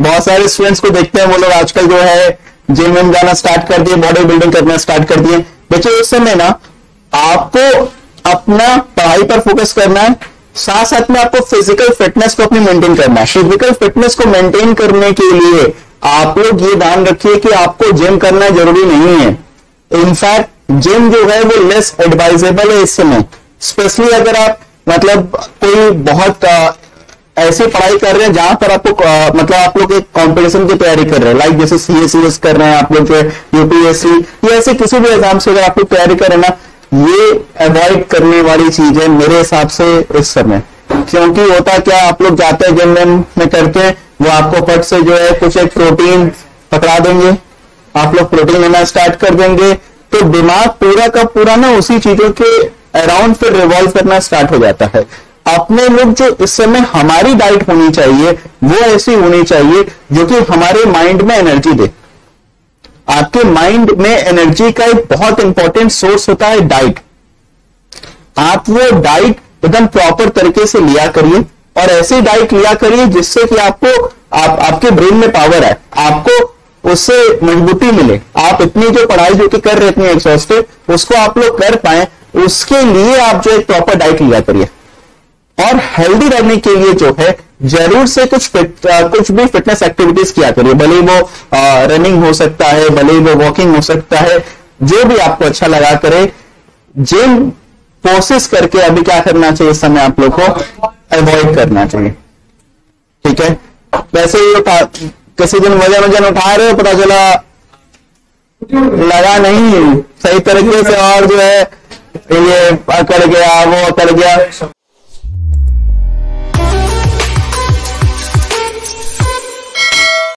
बहुत सारे स्टूडेंट्स को देखते हैं वो लोग आजकल जो है जिम विम जाना स्टार्ट कर दिए, बॉडी बिल्डिंग करना स्टार्ट कर दिए। बच्चों इस समय ना आपको अपना पढ़ाई पर फोकस करना है, साथ साथ में आपको फिजिकल फिटनेस को अपनी मेंटेन करना है। फिजिकल फिटनेस को मेंटेन करने के लिए आप लोग ये ध्यान रखिए कि आपको जिम करना जरूरी नहीं है। इनफैक्ट जिम जो है वो लेस एडवाइजेबल है इस समय, स्पेशली अगर आप मतलब कोई बहुत ऐसी पढ़ाई कर रहे हैं जहां पर आपको मतलब आप लोग एक कॉम्पिटिशन की तैयारी कर रहे हैं, लाइक जैसे सीएस कर रहे हैं आप लोग, यूपीएससी या ऐसे किसी भी एग्जाम से अगर आप लोग तैयारी कर रहे हैं ना, ये अवॉइड करने वाली चीज है मेरे हिसाब से इस समय। क्योंकि होता क्या, आप लोग जाते हैं जिम में करते हैं वो आपको फट से जो है कुछ एक प्रोटीन पकड़ा देंगे, आप लोग प्रोटीन लेना स्टार्ट कर देंगे, तो दिमाग पूरा का पूरा ना उसी चीजों के अराउंड फिर रिवॉल्व करना स्टार्ट हो जाता है। अपने लोग जो इस समय हमारी डाइट होनी चाहिए वो ऐसी होनी चाहिए जो कि हमारे माइंड में एनर्जी दे। आपके माइंड में एनर्जी का एक बहुत इंपॉर्टेंट सोर्स होता है डाइट। आप वो डाइट एकदम प्रॉपर तरीके से लिया करिए और ऐसी डाइट लिया करिए जिससे कि आपको आपके ब्रेन में पावर आए, आपको उससे मजबूती मिले, आप इतनी जो पढ़ाई जो कि कर रहे इतनी एक्सॉस्टिव उसको आप लोग कर पाए, उसके लिए आप जो एक प्रॉपर डाइट लिया करिए। और हेल्दी रहने के लिए जो है जरूर से कुछ भी फिटनेस एक्टिविटीज किया करिए, भले वो रनिंग हो सकता है, भले वो वॉकिंग हो सकता है, जो भी आपको अच्छा लगा करे। जिम कोशिश करके अभी क्या करना चाहिए, इस समय आप लोग को अवॉइड करना चाहिए, ठीक है। वैसे किसी दिन वजन वजन उठा रहे हो, पता चला लगा नहीं सही तरीके से और जो है ये अकड़ गया वो अकड़ गया,